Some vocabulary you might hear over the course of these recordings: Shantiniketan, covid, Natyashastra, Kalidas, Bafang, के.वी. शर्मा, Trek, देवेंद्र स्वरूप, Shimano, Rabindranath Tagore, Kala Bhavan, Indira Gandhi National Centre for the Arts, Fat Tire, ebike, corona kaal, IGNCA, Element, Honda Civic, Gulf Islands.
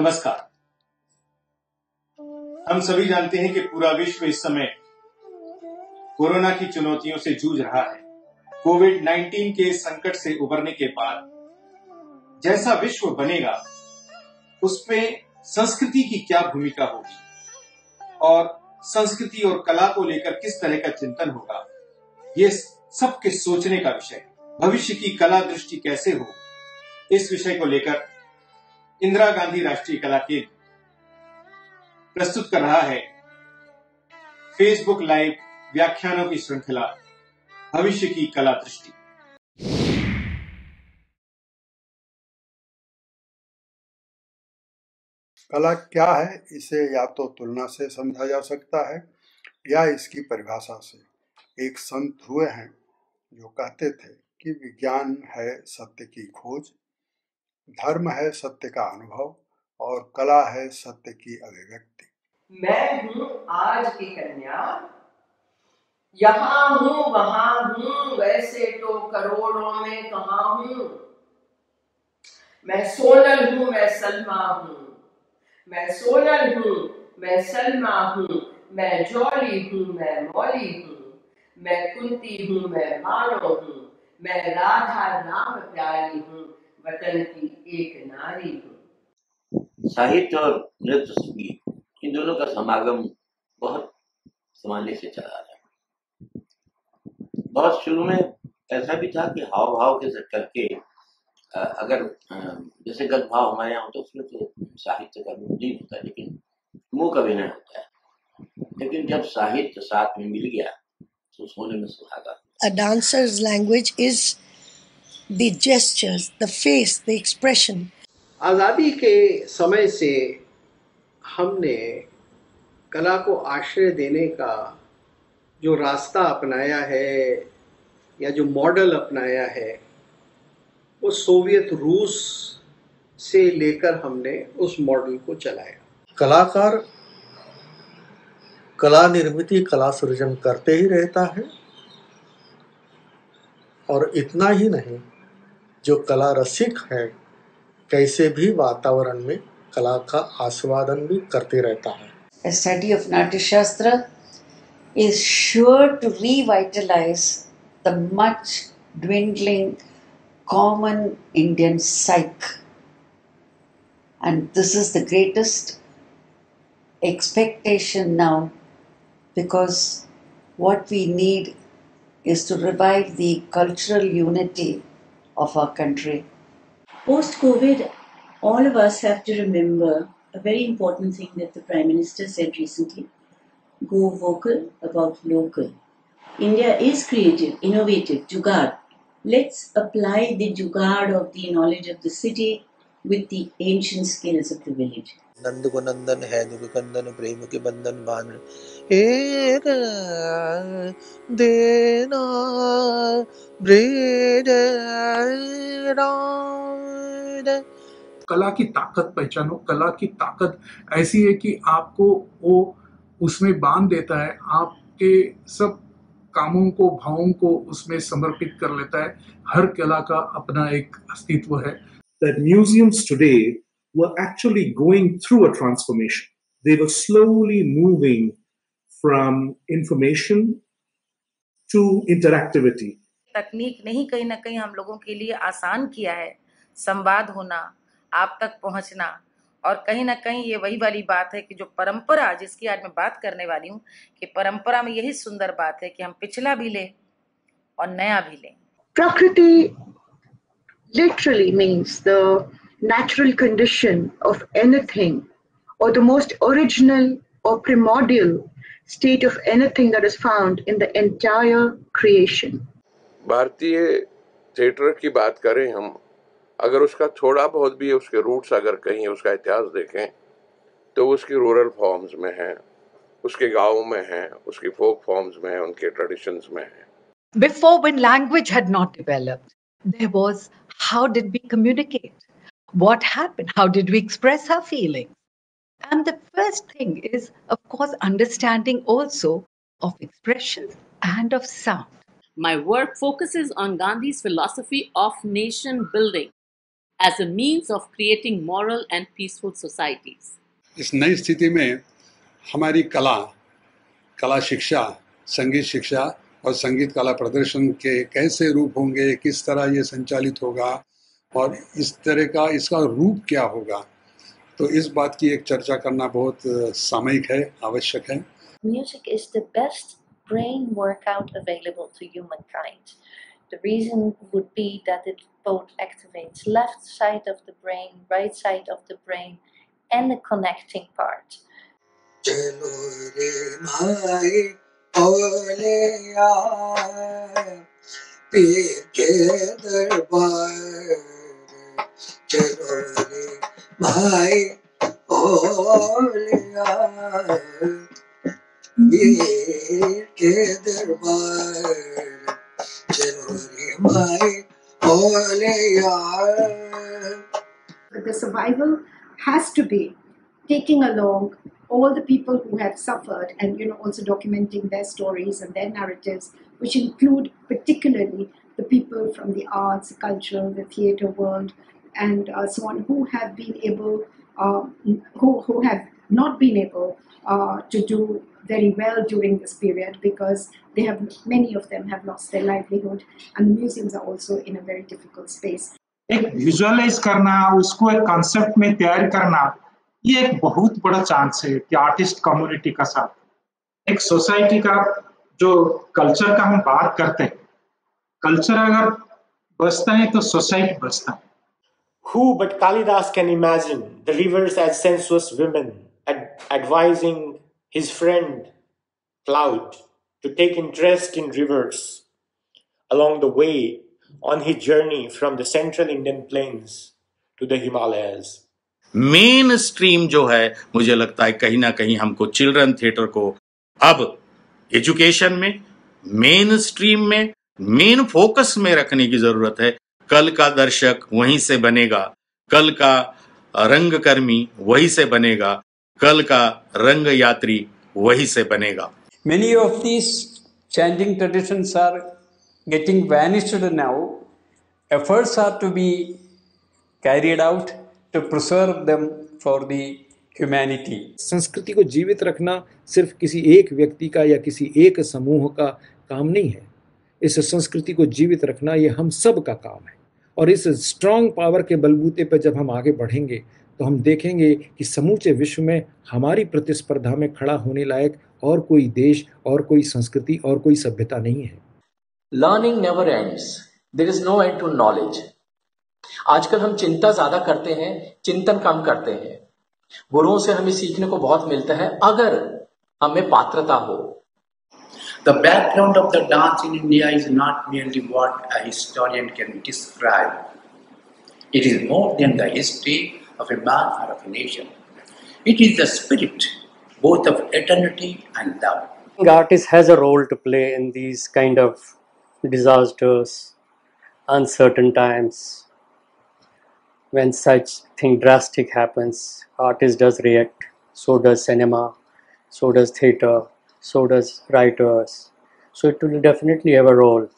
नमस्कार। हम सभी जानते हैं कि पूरा विश्व इस समय कोरोना की चुनौतियों से जूझ रहा है। कोविड-19 के संकट से उबरने के बाद जैसा विश्व बनेगा उसमें संस्कृति की क्या भूमिका होगी और संस्कृति और कला को लेकर किस तरह का चिंतन होगा, ये सबके सोचने का विषय है। भविष्य की कला दृष्टि कैसे हो, इस विषय को लेकर इंदिरा गांधी राष्ट्रीय कला केंद्र प्रस्तुत कर रहा है फेसबुक लाइव व्याख्यानों की श्रृंखला भविष्य की कला दृष्टि। कला क्या है, इसे या तो तुलना से समझा जा सकता है या इसकी परिभाषा से। एक संत हुए हैं जो कहते थे कि विज्ञान है सत्य की खोज, धर्म है सत्य का अनुभव और कला है सत्य की अभिव्यक्ति। मैं हूँ आज की कन्या, यहाँ हूँ वहाँ हूँ, वैसे तो करोड़ों में कहाँ हूँ। मैं सोनल हूँ, मैं सलमा हूँ, मैं सोनल हूँ, मैं सलमा हूँ, मैं जौली हूँ, मैं मौली हूँ, मैं कुंती हूँ, मैं मानो हूँ, मैं राधा नाम प्यारी हूँ, वतन की एक नारी हूँ। साहित्य और नृत्य संगीत, इन दोनों का समागम बहुत समाने से चला आ रहा है। बहुत शुरू में ऐसा भी था कि हाव भाव के करके, अगर जैसे गद भाव हमारे यहाँ होता है उसमें तो साहित्य का विलीन होता है, लेकिन मुंह का विलय होता है। लेकिन जब साहित्य साथ में मिल गया तो सोने में सुहागा। A dancer's language is the gestures, the face, the expression. आज़ादी के समय से हमने कला को आश्रय देने का जो रास्ता अपनाया है या जो मॉडल अपनाया है वो सोवियत रूस से लेकर हमने उस मॉडल को चलाया। कलाकार कला निर्मिति, कला सृजन करते ही रहता है और इतना ही नहीं, जो कला रसिक है कैसे भी वातावरण में कला का आस्वादन भी करते रहता है। A study of Natyashastra is sure to revitalize the much dwindling common Indian psyche, and this is the greatest expectation now, because what we need is to revive the cultural unity of our country. Post COVID, all of us have to remember a very important thing that the Prime Minister said recently: go vocal about local. India is creative, innovative, jugaad. Let's apply the jugaad of the knowledge of the city with the ancient skills of the village. नंद को नंदन है दुख कंदन, प्रेम के बंधन बांध एक देना bread. कला की ताकत पहचानो। कला की ताकत ऐसी है कि आपको वो उसमें बांध देता है, आपके सब कामों को, भावों को उसमें समर्पित कर लेता है। हर कला का अपना एक अस्तित्व है। That museums today were actually going through a transformation. They were slowly moving from information to interactivity. तकनीक ने ही कहीं ना कहीं हम लोगों के लिए आसान किया है संवाद होना, आप तक पहुंचना, और कहीं ना कहीं ये वही वाली बात है कि जो परंपरा, जिसकी आज मैं बात करने वाली हूँ, कि परंपरा में यही सुंदर बात है कि हम पिछला भी लें और नया भी लें। प्रकृति literally means the natural condition of anything or the most original or primordial state of anything that is found in the entire creation. भारतीय थिएटर की बात करें हम, अगर उसका थोड़ा बहुत भी उसके रूट्स अगर कहीं उसका इतिहास देखें तो उसकी रूरल फॉर्म्स में है, उसके गाँव में है, उसकी फोक फॉर्म्स में है, उनके ट्रेडिशंस में है। Before, when language had not developed, there was how did we communicate, what happened, how did we express our feelings, and the first thing is of course understanding also of expression and of sound. My work focuses on Gandhi's philosophy of nation building as a means of creating moral and peaceful societies. इस नई स्थिति में हमारी कला, कला शिक्षा, संगीत शिक्षा और संगीत कला प्रदर्शन के कैसे रूप होंगे, किस तरह ये संचालित होगा और इस तरह का इसका रूप क्या होगा, तो इस बात की एक चर्चा करना बहुत सामयिक है, आवश्यक है। Music is the best brain workout available to humankind. The reason would be that it both activates left side of the brain, right side of the brain, and the connecting part. The survival has to be taking along all the people who have suffered and also documenting their stories and their narratives, which include particularly the people from the arts, culture, the theatre world and so on, who have been able, who have not been able to do very well during this period because they have, many of them have lost their livelihood, and the museums are also in a very difficult space. एक visualise करना, उसको एक concept में तैयार करना, ये एक बहुत बड़ा चांस है कि आर्टिस्ट कम्युनिटी का साथ, एक सोसाइटी का जो कल्चर का हम बात करते हैं, कल्चर अगर बसता है तो सोसाइटी बसता है। Who but Kalidas can imagine the rivers as sensuous women advising his friend Cloud to take interest in rivers along the way on his journey from the central Indian plains to the Himalayas. Mainstream जो है, मुझे लगता है कहीं ना कहीं हमको children theatre को अब एजुकेशन में, मेन स्ट्रीम में, मेन फोकस में रखने की जरूरत है। कल का दर्शक वहीं से बनेगा, कल का रंगकर्मी वहीं से बनेगा, कल का रंग यात्री वहीं से बनेगा। Many of these changing traditions are getting vanished now. Efforts are to be carried out to preserve them for the humanity. संस्कृति को जीवित रखना सिर्फ किसी एक व्यक्ति का या किसी एक समूह का काम नहीं है। इस संस्कृति को जीवित रखना ये हम सब का काम है, और इस स्ट्रॉन्ग पावर के बलबूते पर जब हम आगे बढ़ेंगे तो हम देखेंगे कि समूचे विश्व में हमारी प्रतिस्पर्धा में खड़ा होने लायक और कोई देश और कोई संस्कृति और कोई सभ्यता नहीं है। Learning never ends, there is no end to knowledge. आजकल हम चिंता ज्यादा करते हैं, चिंतन कम करते हैं। गुरुओं से हमें सीखने को बहुत मिलता है अगर हमें पात्रता हो। The background of the dance in India is not merely what a historian can describe. It is more than the history of a man or of a nation. It is the spirit both of eternity and love. The artist has a role to play in these kind of disasters, uncertain times. When such thing drastic happens, artist does react, so does cinema, so does theatre, so does writers. So it will definitely have a role.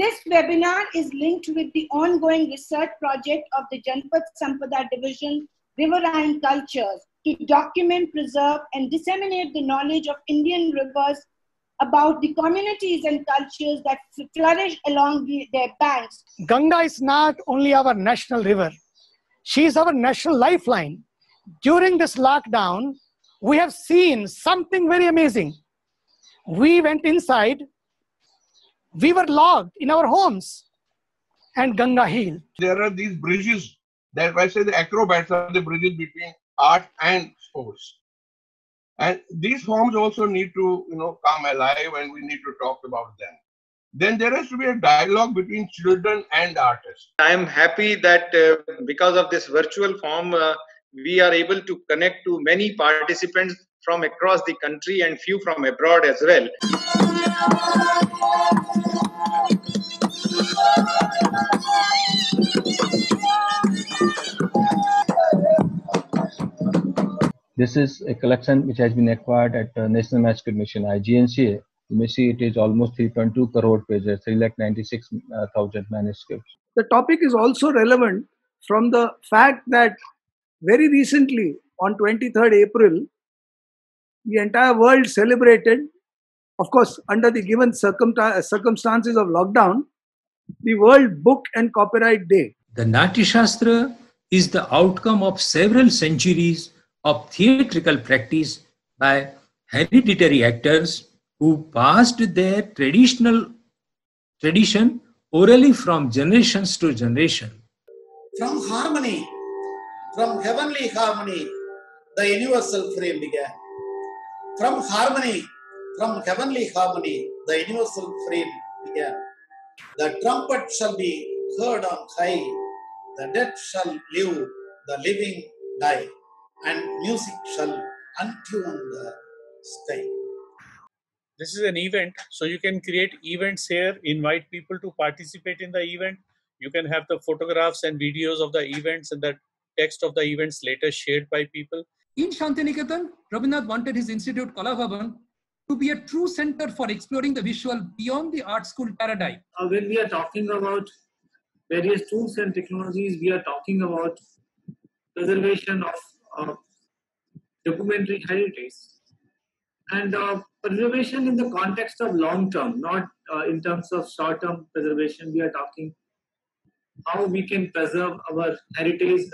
This webinar is linked with the ongoing research project of the Janpat Sampada Division, Riverine Cultures, to document, preserve and disseminate the knowledge of Indian rivers, about the communities and cultures that flourish along their banks. Ganga is not only our national river, she is our national lifeline. During this lockdown, we have seen something very amazing. We went inside. We were locked in our homes and Ganga healed. There are these bridges that I say the acrobats are the bridges between art and sports. And these forms also need to, come alive, and we need to talk about them. Then there has to be a dialogue between children and artists. I am happy that because of this virtual form, we are able to connect to many participants from across the country and few from abroad as well. This is a collection which has been acquired at National Magical Mission, IGNCA, You may see it is almost 3.2 crore pages, 396,000 manuscripts. The topic is also relevant from the fact that very recently, on 23rd April, the entire world celebrated, of course, under the given circumstances of lockdown, the World Book and Copyright Day. The Natyashastra is the outcome of several centuries of theatrical practice by hereditary actors who passed their tradition orally from generations to generation. From harmony, from heavenly harmony, the universal frame began. From harmony, from heavenly harmony, the universal frame began. The trumpet shall be heard on high, the dead shall live, the living die, and music shall untune the sky. This is an event, so you can create events here, invite people to participate in the event. You can have the photographs and videos of the events and the text of the events later shared by people. In Shantiniketan, Rabindranath wanted his institute Kala Bhavan to be a true center for exploring the visual beyond the art school paradigm. When we are talking about various tools and technologies, we are talking about preservation of documentary heritage and preservation in the context of long term, not in terms of short term preservation. We are talking how we can preserve our heritage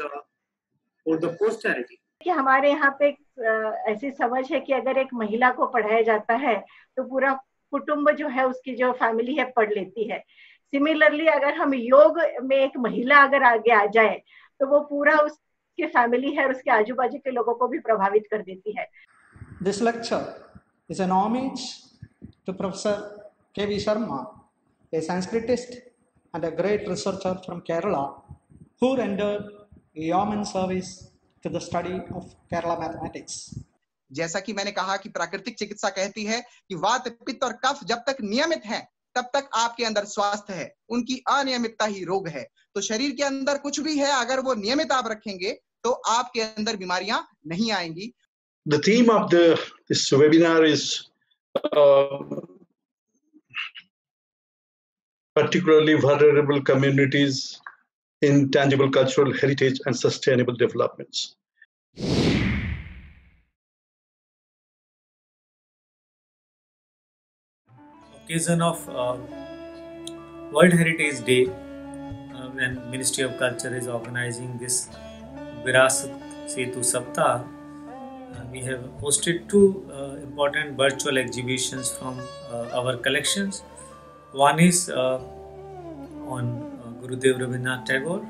for the posterity. कि हमारे यहाँ पे ऐसी समझ है कि अगर एक महिला को पढ़ाया जाता है तो पूरा कुटुंब जो है उसकी जो फैमिली है पढ़ लेती है. सिमिलरली अगर हम योग में एक महिला अगर आगे आ जाए तो वो पूरा उसके फैमिली है और उसके आजू बाजू के लोगों को भी प्रभावित कर देती है. This lecture is an homage to professor के.वी. शर्मा, a Sanskritist and a great researcher from Kerala who rendered human service to the study of Kerala mathematics. जैसा कि मैंने कहा कि प्राकृतिक चिकित्सा कहती है कि वात, पित्त और कफ जब तक नियमित हैं, तब तक आपके अंदर स्वास्थ्य है. उनकी अनियमितता ही रोग है. तो शरीर के अंदर कुछ भी है, अगर वो नियमित आप रखेंगे तो आपके अंदर बीमारियां नहीं आएंगी. The theme of this webinar is particularly vulnerable communities, intangible cultural heritage and sustainable developments. Occasion of World Heritage Day, when Ministry of Culture is organizing this Virasat Setu Saptah, we have hosted two important virtual exhibitions from our collections. One is on Gurudev Rabindranath Tagore.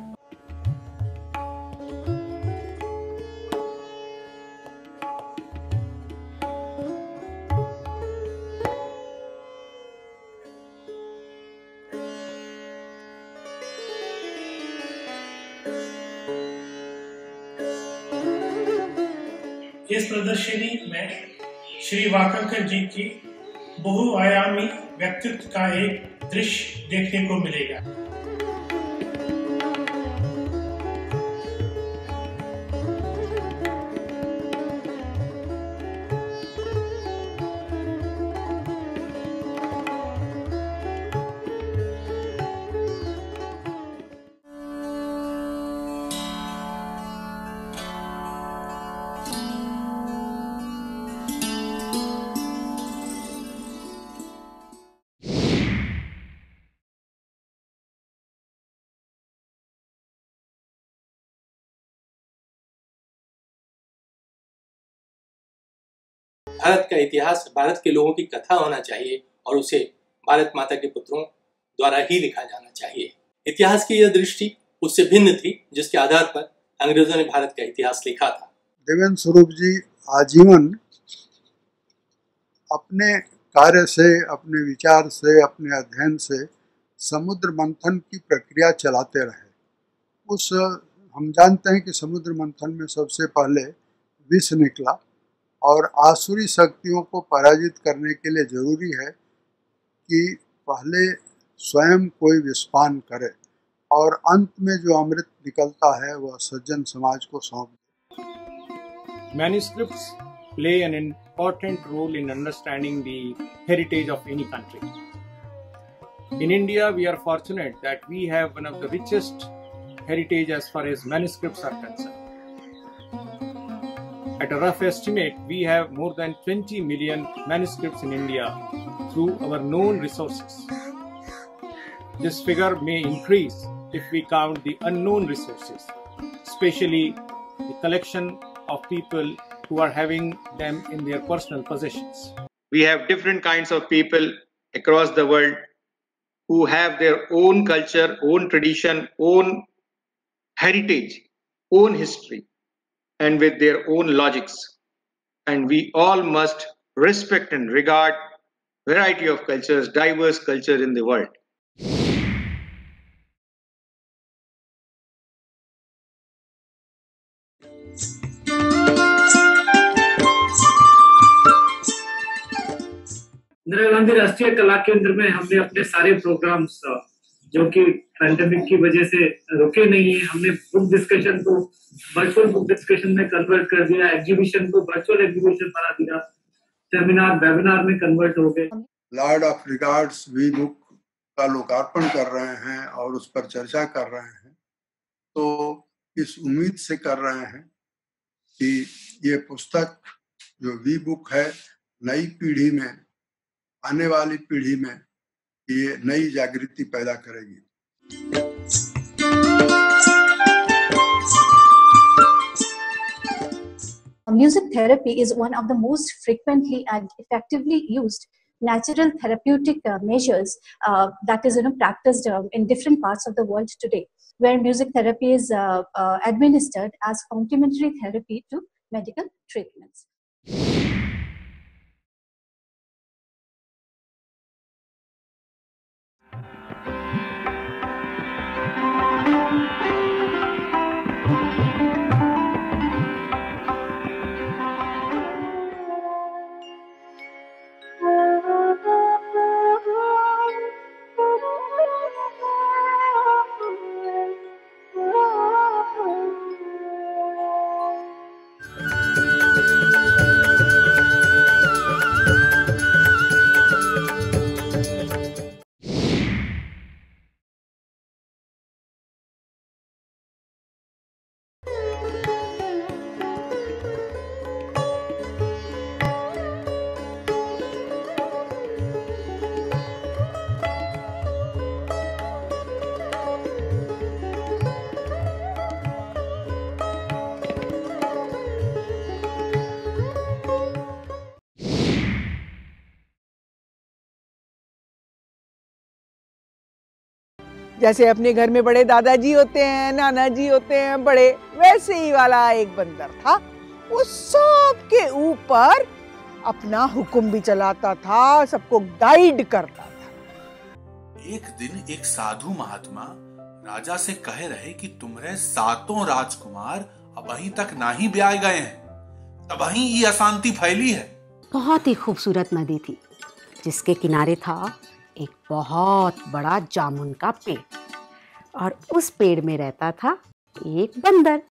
इस प्रदर्शनी में श्री वाकणकर जी की बहुआयामी व्यक्तित्व का एक दृश्य देखने को मिलेगा. भारत का इतिहास भारत के लोगों की कथा होना चाहिए और उसे भारत माता के पुत्रों द्वारा ही लिखा जाना चाहिए. इतिहास की यह दृष्टि उससे भिन्न थी जिसके आधार पर अंग्रेजों ने भारत का इतिहास लिखा था. देवेंद्र स्वरूप जी आजीवन अपने कार्य से, अपने विचार से, अपने अध्ययन से समुद्र मंथन की प्रक्रिया चलाते रहे. हम जानते हैं कि समुद्र मंथन में सबसे पहले विष निकला और आसुरी शक्तियों को पराजित करने के लिए जरूरी है कि पहले स्वयं कोई विस्पान करे और अंत में जो अमृत निकलता है वह सज्जन समाज को सौंप दे. Manuscripts play an important role in understanding the heritage of any country. In India, we are fortunate that we have one of the richest heritage as far as manuscripts are concerned. At a rough estimate, we have more than 20 million manuscripts in India through our known resources. This figure may increase if we count the unknown resources, especially the collection of people who are having them in their personal possessions. We have different kinds of people across the world who have their own culture, own tradition, own heritage, own history, and with their own logics. And we all must respect and regard variety of cultures, diverse cultures in the world. Indira Gandhi Rashtriya Kala केंद्र में हमने अपने सारे programmes जो कि pandemic की वजह से रुके नहीं है, हमने बुक डिस्कशन को वर्चुअल बुक डिस्कशन में कन्वर्ट कर दिया, एग्जीबिशन को वर्चुअल एग्जीबिशन बना दिया, सेमिनार वेबिनार में कन्वर्ट हो गए। लॉर्ड ऑफ रिगार्ड्स वी बुक का लोकार्पण कर रहे हैं और उस पर चर्चा कर रहे हैं, तो इस उम्मीद से कर रहे हैं कि ये पुस्तक जो वी बुक है नई पीढ़ी में, आने वाली पीढ़ी में ये नई जागृति पैदा करेगी। Music therapy is one of the most frequently and effectively used natural therapeutic measures that is practiced in different parts of the world today, where music therapy is administered as complementary therapy to medical treatments. जैसे अपने घर में बड़े दादाजी होते हैं, नाना जी होते हैं बड़े, वैसे ही वाला एक बंदर था। वो सबके ऊपर अपना हुक्म भी चलाता था, सबको गाइड करता था। एक दिन एक साधु महात्मा राजा से कह रहे कि तुम्हारे सातों राजकुमार अब अहीं तक ना ही ब्याह गए हैं, तब अहीं ये अशांति फैली है। बहुत ही खूबसूरत नदी थी जिसके किनारे था एक बहुत बड़ा जामुन का पेड़, और उस पेड़ में रहता था एक बंदर।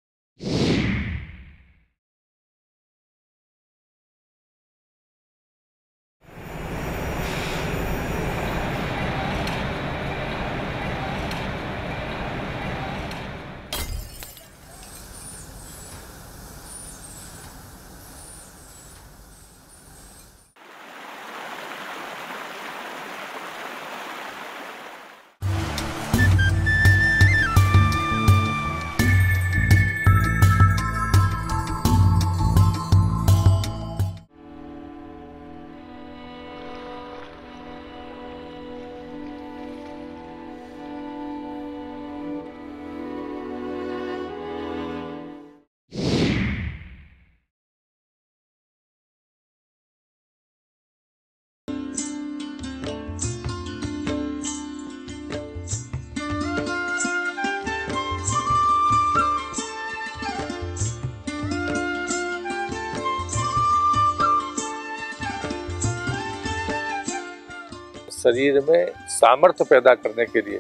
शरीर में सामर्थ्य पैदा करने के लिए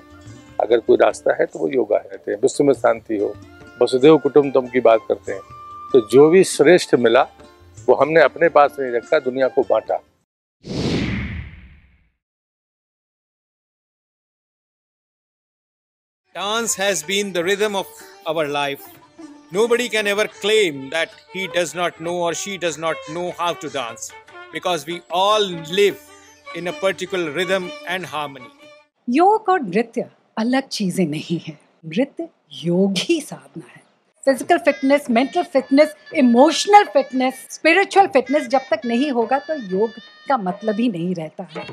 अगर कोई रास्ता है तो वो योगा है। विश्व में शांति हो, वसुधैव कुटुम्बकम की बात करते हैं, तो जो भी श्रेष्ठ मिला वो हमने अपने पास नहीं रखा, दुनिया को बांटा। Dance has been the rhythm of our life. Nobody can ever claim that he does not know or she does not know how to dance, because we all live in a particular rhythm and harmony. योग और नृत्य अलग चीजें नहीं है। नृत्य योग ही साधना है। Physical fitness, mental fitness, emotional fitness, spiritual fitness जब तक नहीं होगा तो योग का मतलब ही नहीं रहता है।